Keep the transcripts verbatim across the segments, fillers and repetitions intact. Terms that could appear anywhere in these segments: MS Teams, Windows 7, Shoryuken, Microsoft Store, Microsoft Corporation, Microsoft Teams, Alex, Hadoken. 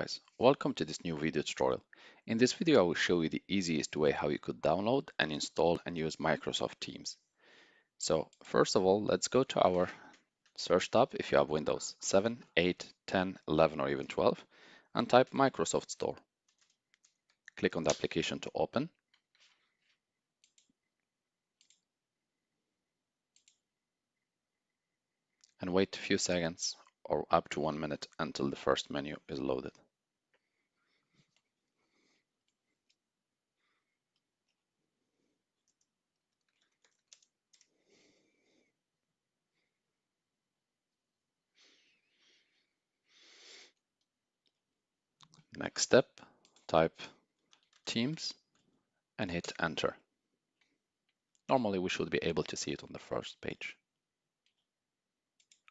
guys, welcome to this new video tutorial. In this video I will show you the easiest way how you could download and install and use Microsoft Teams. So first of all, let's go to our search tab if you have Windows seven, eight, ten, eleven or even twelve and type Microsoft Store. Click on the application to open. And wait a few seconds or up to one minute until the first menu is loaded. Next step, type Teams and hit enter. Normally we should be able to see it on the first page.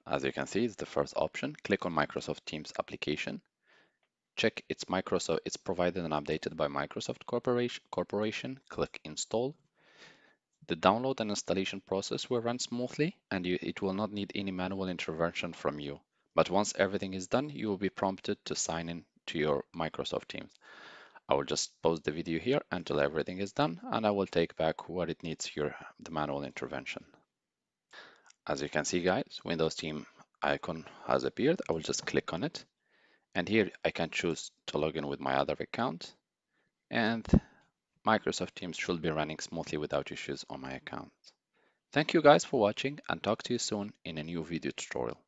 As you can see, it's the first option. Click on Microsoft Teams application. Check it's Microsoft. It's provided and updated by Microsoft Corporation. Corporation. Click install. The download and installation process will run smoothly, and you, it will not need any manual intervention from you. But once everything is done, you will be prompted to sign in to your Microsoft Teams. I will just pause the video here until everything is done, and I will take back what it needs here, the manual intervention. As you can see, guys, Windows Team icon has appeared. I will just click on it. And here I can choose to log in with my other account. And Microsoft Teams should be running smoothly without issues on my account. Thank you guys for watching and talk to you soon in a new video tutorial.